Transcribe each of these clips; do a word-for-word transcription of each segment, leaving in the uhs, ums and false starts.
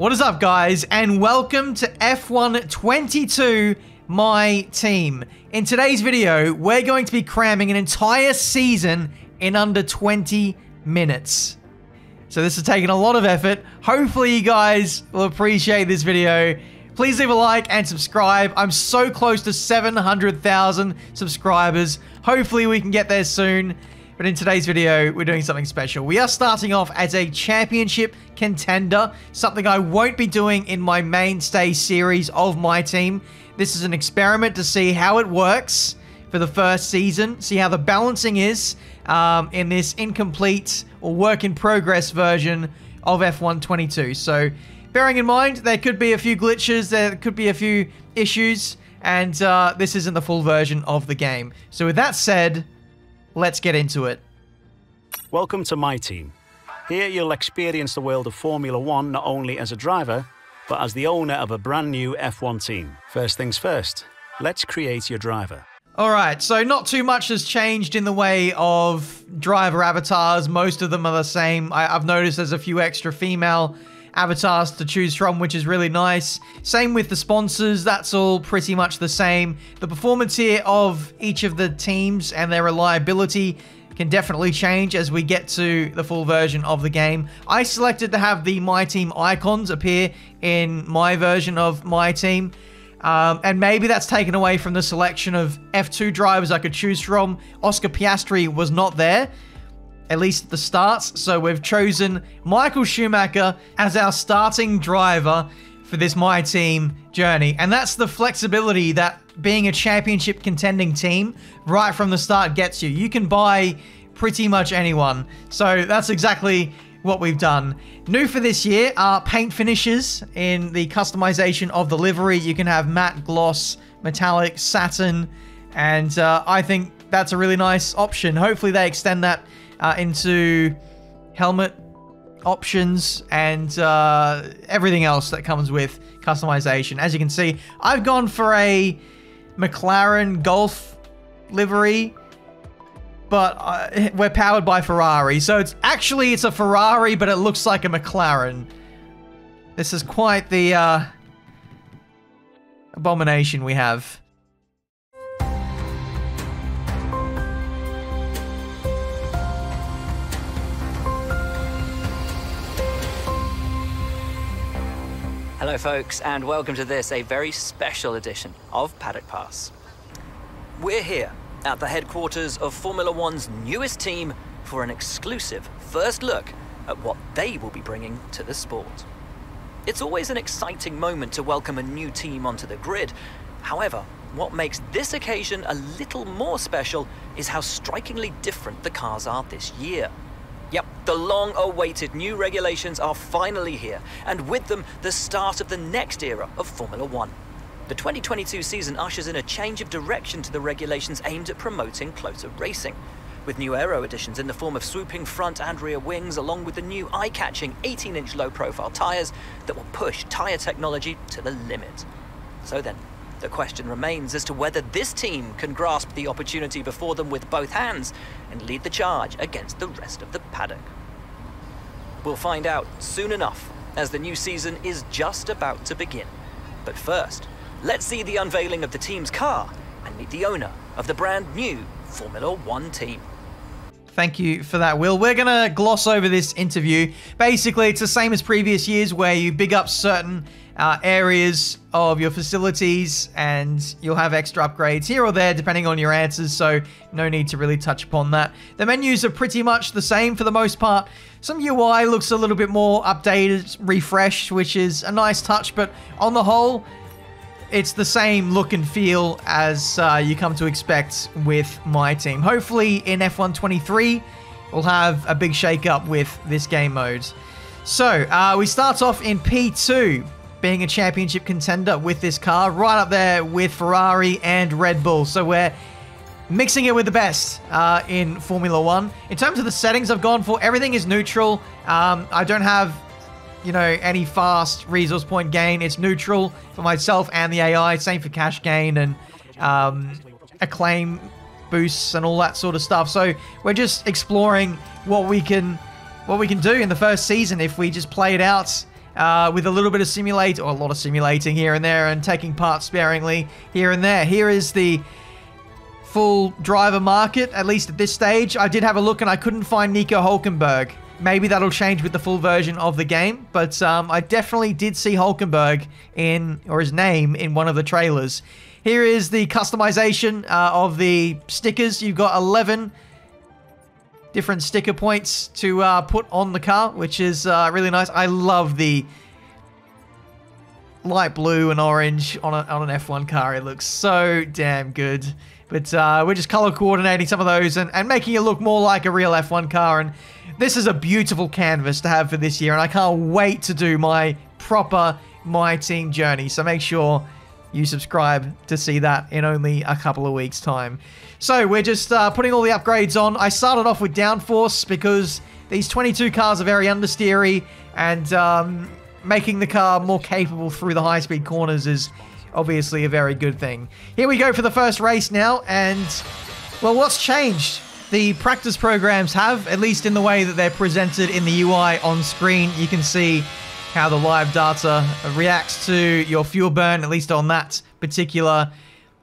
What is up, guys, and welcome to F one twenty-two, My Team. In today's video, we're going to be cramming an entire season in under twenty minutes. So this has taken a lot of effort. Hopefully you guys will appreciate this video. Please leave a like and subscribe. I'm so close to seven hundred thousand subscribers. Hopefully we can get there soon. But in today's video, we're doing something special. We are starting off as a championship contender, something I won't be doing in my mainstay series of My Team. This is an experiment to see how it works for the first season, see how the balancing is um, in this incomplete or work in progress version of F one twenty-two. So bearing in mind, there could be a few glitches, there could be a few issues, and uh, this isn't the full version of the game. So with that said, let's get into it. Welcome to My Team. Here you'll experience the world of Formula One not only as a driver, but as the owner of a brand new F one team. First things first, let's create your driver. All right, so not too much has changed in the way of driver avatars. Most of them are the same. I, I've noticed there's a few extra female avatars to choose from, which is really nice. Same with the sponsors, that's all pretty much the same. The performance here of each of the teams and their reliability can definitely change as we get to the full version of the game. I selected to have the My Team icons appear in my version of My Team. Um, and maybe that's taken away from the selection of F two drivers I could choose from. Oscar Piastri was not there, at least at the start. So we've chosen Michael Schumacher as our starting driver for this My Team journey. And that's the flexibility that being a championship contending team right from the start gets you. You can buy pretty much anyone. So that's exactly what we've done. New for this year are paint finishes in the customization of the livery. You can have matte, gloss, metallic, satin, and uh, I think that's a really nice option. Hopefully they extend that Uh, into helmet options and uh, everything else that comes with customization. As you can see, I've gone for a McLaren Golf livery, but uh, we're powered by Ferrari. So it's actually, it's a Ferrari, but it looks like a McLaren. This is quite the uh, abomination we have. Hello folks, and welcome to this, a very special edition of Paddock Pass. We're here at the headquarters of Formula One's newest team for an exclusive first look at what they will be bringing to the sport. It's always an exciting moment to welcome a new team onto the grid. However, what makes this occasion a little more special is how strikingly different the cars are this year. Yep, the long-awaited new regulations are finally here, and with them, the start of the next era of Formula One. The twenty twenty-two season ushers in a change of direction to the regulations aimed at promoting closer racing, with new aero additions in the form of swooping front and rear wings, along with the new eye-catching eighteen inch low-profile tyres that will push tyre technology to the limit. So then, the question remains as to whether this team can grasp the opportunity before them with both hands and lead the charge against the rest of the paddock. We'll find out soon enough, as the new season is just about to begin. But first, let's see the unveiling of the team's car and meet the owner of the brand new Formula One team. Thank you for that, Will. We're going to gloss over this interview. Basically, it's the same as previous years where you big up certain Uh, areas of your facilities and you'll have extra upgrades here or there depending on your answers, so no need to really touch upon that. The menus are pretty much the same for the most part. Some U I looks a little bit more updated, refreshed, which is a nice touch, but on the whole, it's the same look and feel as uh, you come to expect with My Team. Hopefully in F one twenty-three, we'll have a big shake-up with this game mode. So, uh, we start off in P two. Being a championship contender with this car, right up there with Ferrari and Red Bull. So we're mixing it with the best uh, in Formula One. In terms of the settings I've gone for, everything is neutral. Um, I don't have, you know, any fast resource point gain. It's neutral for myself and the A I. Same for cash gain and um, acclaim boosts and all that sort of stuff. So we're just exploring what we can, what we can do in the first season if we just play it out uh, with a little bit of simulate, or a lot of simulating here and there, and taking parts sparingly here and there. Here is the full driver market, at least at this stage. I did have a look and I couldn't find Nico Hülkenberg. Maybe that'll change with the full version of the game, but um, I definitely did see Hülkenberg in, or his name, in one of the trailers. Here is the customization uh, of the stickers. You've got eleven different sticker points to uh, put on the car, which is uh, really nice. I love the light blue and orange on, a, on an F one car. It looks so damn good. But uh, we're just color coordinating some of those and, and making it look more like a real F one car. And this is a beautiful canvas to have for this year, and I can't wait to do my proper My Team journey. So make sure you subscribe to see that in only a couple of weeks' time. So we're just uh, putting all the upgrades on. I started off with downforce because these twenty-two cars are very understeery, and um, making the car more capable through the high-speed corners is obviously a very good thing. Here we go for the first race now, and, well, what's changed? The practice programs have, at least in the way that they're presented in the U I on screen. You can see how the live data reacts to your fuel burn, at least on that particular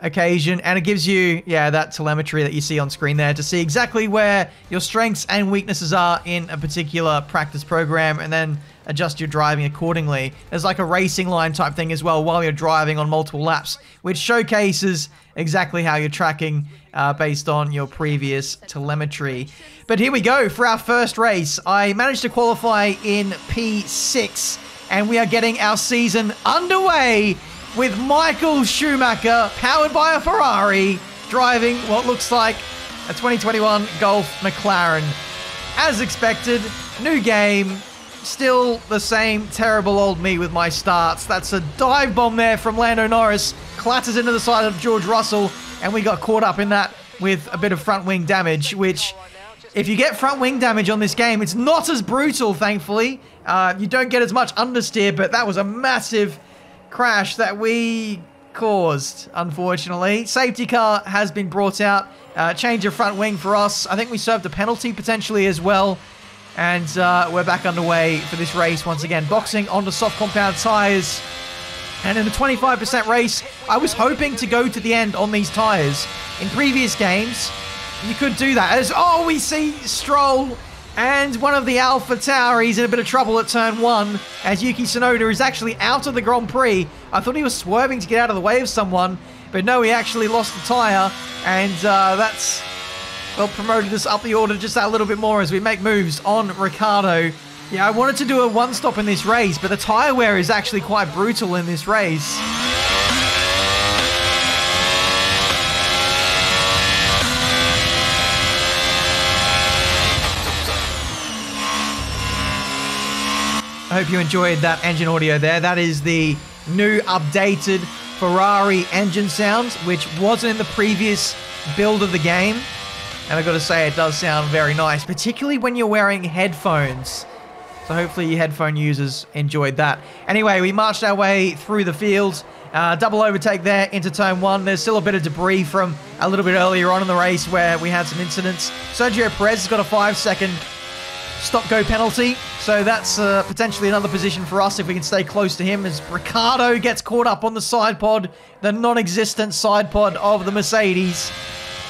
occasion. And it gives you, yeah, that telemetry that you see on screen there to see exactly where your strengths and weaknesses are in a particular practice program, and then adjust your driving accordingly. There's like a racing line type thing as well while you're driving on multiple laps, which showcases exactly how you're tracking uh, based on your previous telemetry. But here we go for our first race. I managed to qualify in P six, and we are getting our season underway with Michael Schumacher, powered by a Ferrari, driving what looks like a twenty twenty-one Golf McLaren. As expected, new game, still the same terrible old me with my starts. That's a dive bomb there from Lando Norris. Clatters into the side of George Russell, and we got caught up in that with a bit of front wing damage, which, if you get front wing damage on this game, it's not as brutal, thankfully. Uh, you don't get as much understeer, but that was a massive crash that we caused, unfortunately. Safety car has been brought out. Uh, change of front wing for us. I think we served a penalty potentially as well. And uh, we're back underway for this race once again. Boxing onto soft compound tyres. And in the twenty-five percent race, I was hoping to go to the end on these tyres. In previous games, you could do that. As, oh, we see Stroll and one of the Alpha Tauris in a bit of trouble at turn one, as Yuki Tsunoda is actually out of the Grand Prix. I thought he was swerving to get out of the way of someone, but no, he actually lost the tyre. And uh, that's... well, promoted us up the order just that little bit more as we make moves on Ricardo. Yeah, I wanted to do a one-stop in this race, but the tyre wear is actually quite brutal in this race. I hope you enjoyed that engine audio there. That is the new updated Ferrari engine sound, which wasn't in the previous build of the game. And I've got to say, it does sound very nice, particularly when you're wearing headphones. So hopefully you headphone users enjoyed that. Anyway, we marched our way through the field. Uh, double overtake there into turn one. There's still a bit of debris from a little bit earlier on in the race where we had some incidents. Sergio Perez has got a five-second stop-go penalty. So that's uh, potentially another position for us if we can stay close to him, as Ricardo gets caught up on the side pod, the non-existent side pod of the Mercedes,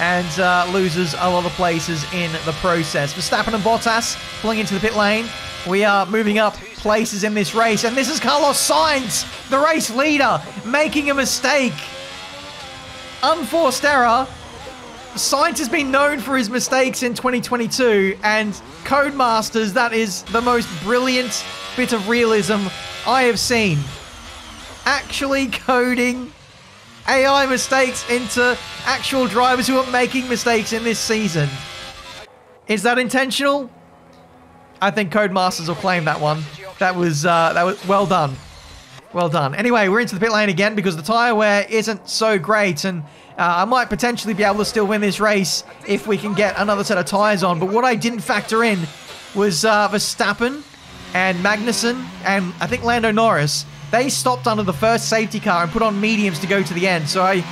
and uh, loses a lot of places in the process. Verstappen and Bottas pulling into the pit lane. We are moving up places in this race, and this is Carlos Sainz, the race leader, making a mistake. Unforced error. Sainz has been known for his mistakes in twenty twenty-two, and Codemasters, that is the most brilliant bit of realism I have seen. Actually coding A I mistakes into actual drivers who are making mistakes in this season. Is that intentional? I think Codemasters will claim that one. That was, uh, that was well done. Well done. Anyway, we're into the pit lane again because the tyre wear isn't so great, and uh, I might potentially be able to still win this race if we can get another set of tyres on. But what I didn't factor in was uh, Verstappen and Magnussen and I think Lando Norris. They stopped under the first safety car and put on mediums to go to the end. So I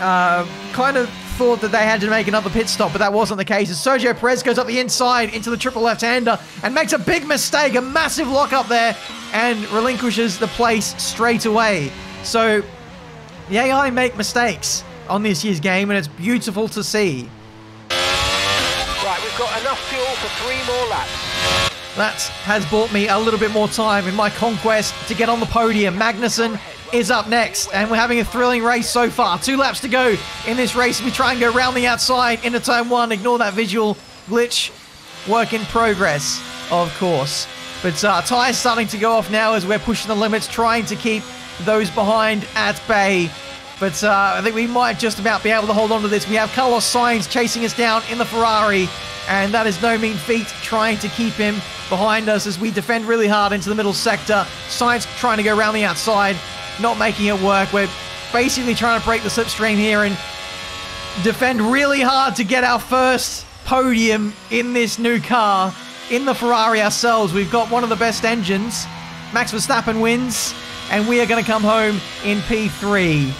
uh, kind of thought that they had to make another pit stop, but that wasn't the case. As Sergio Perez goes up the inside into the triple left-hander and makes a big mistake, a massive lock up there, and relinquishes the place straight away. So the A I make mistakes on this year's game, and it's beautiful to see. Right, we've got enough fuel for three more laps. That has bought me a little bit more time in my conquest to get on the podium. Magnussen is up next, and we're having a thrilling race so far. Two laps to go in this race. We try and go round the outside into turn one. Ignore that visual glitch. Work in progress, of course. But uh, tyres starting to go off now as we're pushing the limits, trying to keep those behind at bay. But uh, I think we might just about be able to hold on to this. We have Carlos Sainz chasing us down in the Ferrari, and that is no mean feat, trying to keep him behind us as we defend really hard into the middle sector. Sainz trying to go around the outside, not making it work. We're basically trying to break the slipstream here and defend really hard to get our first podium in this new car, in the Ferrari ourselves. We've got one of the best engines. Max Verstappen wins, and we are going to come home in P three.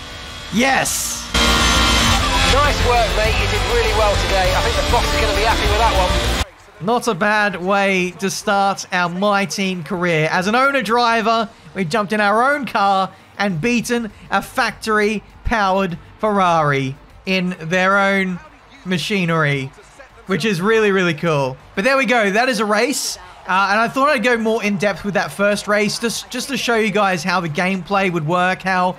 Yes! Nice work, mate. You did really well today. I think the boss is going to be happy with that one. Not a bad way to start our My Team career. As an owner-driver, we jumped in our own car and beaten a factory-powered Ferrari in their own machinery, which is really, really cool. But there we go. That is a race. Uh, and I thought I'd go more in-depth with that first race, just, just to show you guys how the gameplay would work, how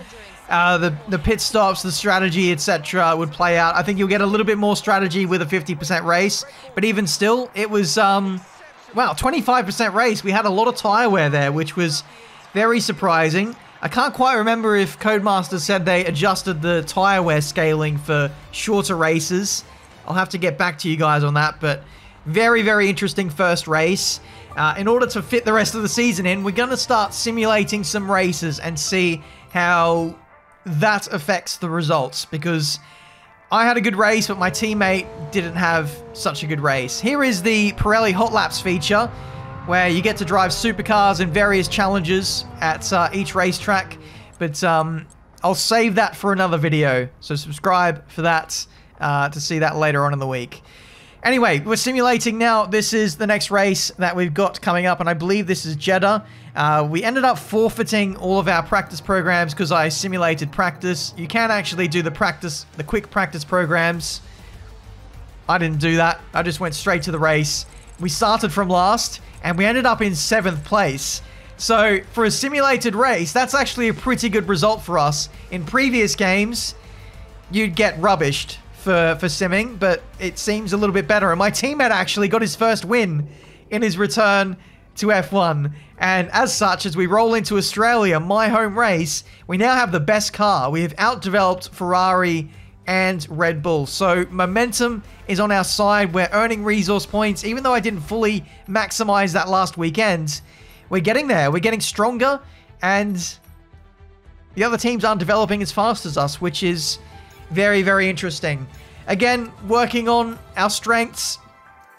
uh, the, the pit stops, the strategy, et cetera would play out. I think you'll get a little bit more strategy with a fifty percent race. But even still, it was, um, wow, twenty-five percent race. We had a lot of tyre wear there, which was very surprising. I can't quite remember if Codemasters said they adjusted the tyre wear scaling for shorter races. I'll have to get back to you guys on that, but very, very interesting first race. Uh, in order to fit the rest of the season in, we're going to start simulating some races and see how that affects the results, because I had a good race, but my teammate didn't have such a good race. Here is the Pirelli Hot Laps feature, where you get to drive supercars in various challenges at uh, each racetrack. But um, I'll save that for another video, so subscribe for that uh, to see that later on in the week. Anyway, we're simulating now. This is the next race that we've got coming up, and I believe this is Jeddah. Uh, we ended up forfeiting all of our practice programs because I simulated practice. You can actually do the practice, the quick practice programs. I didn't do that. I just went straight to the race. We started from last, and we ended up in seventh place. So, for a simulated race, that's actually a pretty good result for us. In previous games, you'd get rubbished for, for simming, but it seems a little bit better. And my teammate actually got his first win in his return to F one. And as such, as we roll into Australia, my home race, we now have the best car. We have outdeveloped Ferrari and Red Bull. So momentum is on our side. We're earning resource points. Even though I didn't fully maximize that last weekend, we're getting there. We're getting stronger, and the other teams aren't developing as fast as us, which is very, very interesting. Again, working on our strengths,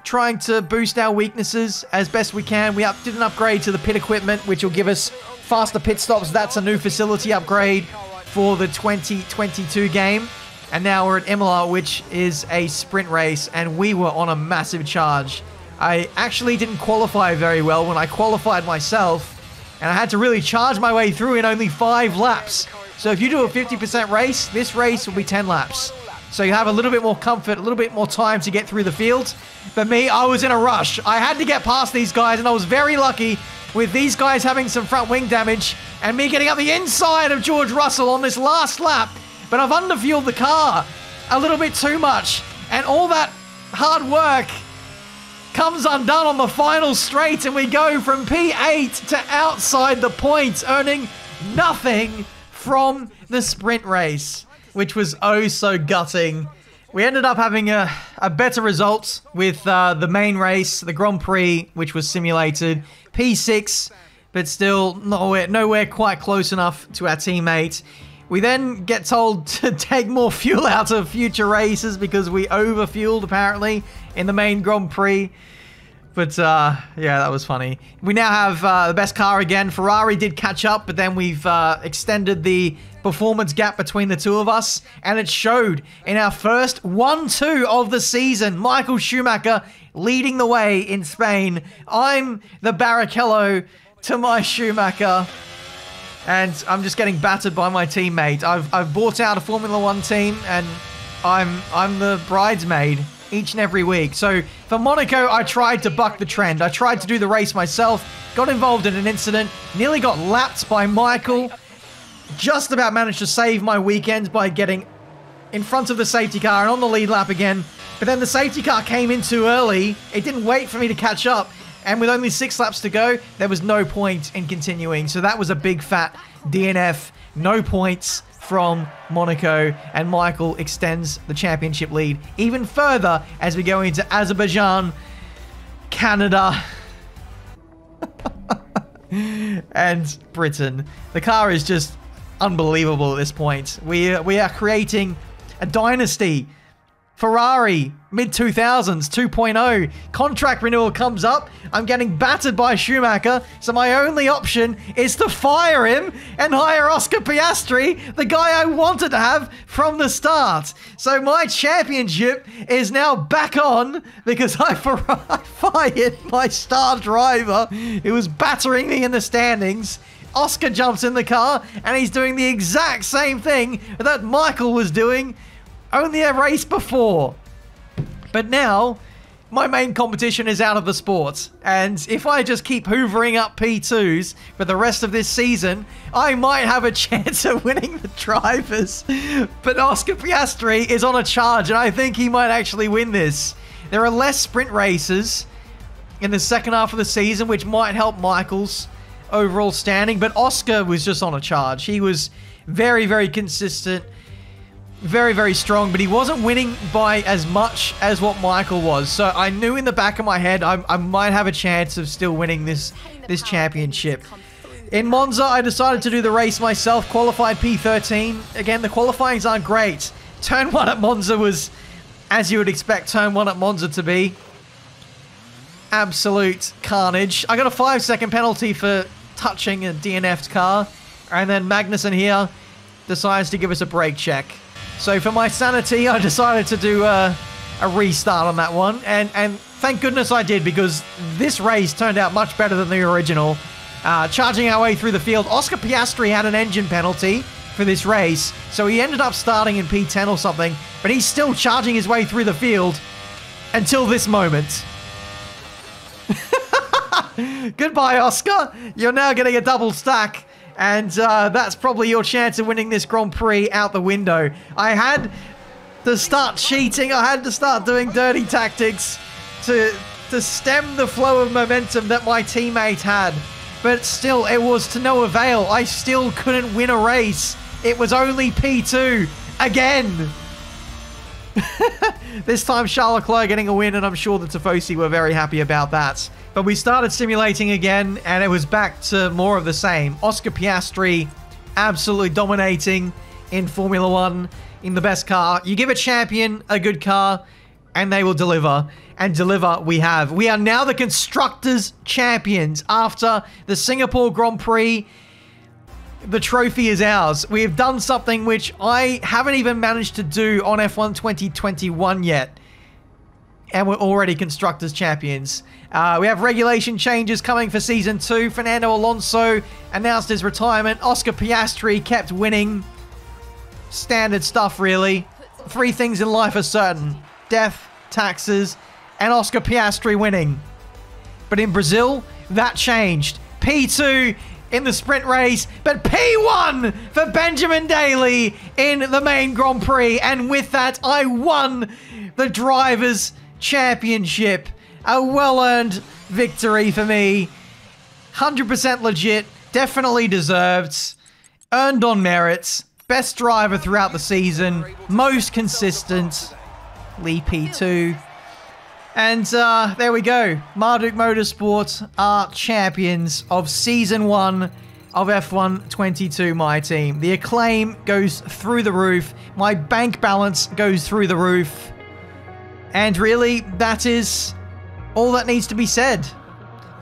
trying to boost our weaknesses as best we can. We up, did an upgrade to the pit equipment, which will give us faster pit stops. That's a new facility upgrade for the twenty twenty-two game. And now we're at Imola, which is a sprint race, and we were on a massive charge. I actually didn't qualify very well when I qualified myself, and I had to really charge my way through in only five laps. So if you do a fifty percent race, this race will be ten laps. So you have a little bit more comfort, a little bit more time to get through the field. But me, I was in a rush. I had to get past these guys, and I was very lucky with these guys having some front wing damage and me getting up the inside of George Russell on this last lap. But I've underfueled the car a little bit too much, and all that hard work comes undone on the final straight, and we go from P eight to outside the points, earning nothing from the sprint race, which was oh so gutting. We ended up having a, a better result with uh, the main race, the Grand Prix, which was simulated, P six, but still nowhere, nowhere quite close enough to our teammate. We then get told to take more fuel out of future races because we overfueled, apparently, in the main Grand Prix. But, uh, yeah, that was funny. We now have uh, the best car again. Ferrari did catch up, but then we've uh, extended the performance gap between the two of us. And it showed in our first one two of the season. Michael Schumacher leading the way in Spain. I'm the Barrichello to my Schumacher. And I'm just getting battered by my teammate. I've, I've bought out a Formula One team, and I'm, I'm the bridesmaid each and every week. So for Monaco, I tried to buck the trend. I tried to do the race myself, got involved in an incident, nearly got lapped by Michael, just about managed to save my weekend by getting in front of the safety car and on the lead lap again. But then the safety car came in too early. It didn't wait for me to catch up. And with only six laps to go, there was no point in continuing. So that was a big fat D N F. No points from Monaco, and Michael extends the championship lead even further as we go into Azerbaijan, Canada, and Britain. The car is just unbelievable at this point. We are, we are creating a dynasty. Ferrari, mid two thousands, two point oh. Contract renewal comes up. I'm getting battered by Schumacher, so my only option is to fire him and hire Oscar Piastri, the guy I wanted to have from the start. So my championship is now back on because I fired my star driver who was battering me in the standings. Oscar jumps in the car, and he's doing the exact same thing that Michael was doing only a race before. But now, my main competition is out of the sport. And if I just keep hoovering up P twos for the rest of this season, I might have a chance of winning the drivers. But Oscar Piastri is on a charge, and I think he might actually win this. There are less sprint races in the second half of the season, which might help Michael's overall standing. But Oscar was just on a charge. He was very, very consistent. Very, very strong, but he wasn't winning by as much as what Michael was. So I knew in the back of my head I, I might have a chance of still winning this this championship. In Monza, I decided to do the race myself, qualified P thirteen. Again, the qualifyings aren't great. Turn one at Monza was, as you would expect, turn one at Monza to be. Absolute carnage. I got a five-second penalty for touching a D N F'd car. And then Magnussen here decides to give us a brake check. So for my sanity, I decided to do a, a restart on that one. And, and thank goodness I did, because this race turned out much better than the original. Uh, charging our way through the field, Oscar Piastri had an engine penalty for this race. So he ended up starting in P ten or something, but he's still charging his way through the field until this moment. Goodbye, Oscar. You're now getting a double stack. And uh, that's probably your chance of winning this Grand Prix out the window. I had to start cheating. I had to start doing dirty tactics to, to stem the flow of momentum that my teammate had. But still, it was to no avail. I still couldn't win a race. It was only P two again. This time, Charles Leclerc getting a win, and I'm sure the Tifosi were very happy about that. But we started simulating again, and it was back to more of the same. Oscar Piastri absolutely dominating in Formula One in the best car. You give a champion a good car, and they will deliver. And deliver we have. We are now the Constructors' Champions. After the Singapore Grand Prix, the trophy is ours. We have done something which I haven't even managed to do on F one twenty twenty-one yet. And we're already Constructors' Champions. Uh, we have regulation changes coming for Season two. Fernando Alonso announced his retirement. Oscar Piastri kept winning. Standard stuff, really. Three things in life are certain. Death, taxes, and Oscar Piastri winning. But in Brazil, that changed. P two in the sprint race, but P one for Benjamin Daly in the main Grand Prix. And with that, I won the Drivers' Championship. A well-earned victory for me. one hundred percent legit. Definitely deserved. Earned on merits. Best driver throughout the season. Most consistent. Lee P two. And uh, there we go. Marduk Motorsport are champions of Season one of F one twenty-two, My Team. The acclaim goes through the roof. My bank balance goes through the roof. And really, that is all that needs to be said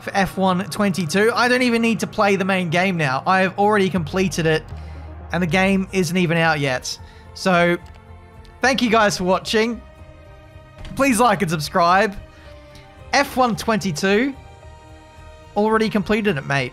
for F one twenty-two. I don't even need to play the main game now. I have already completed it, and the game isn't even out yet. So, thank you guys for watching. Please like and subscribe. F one twenty-two, already completed it, mate.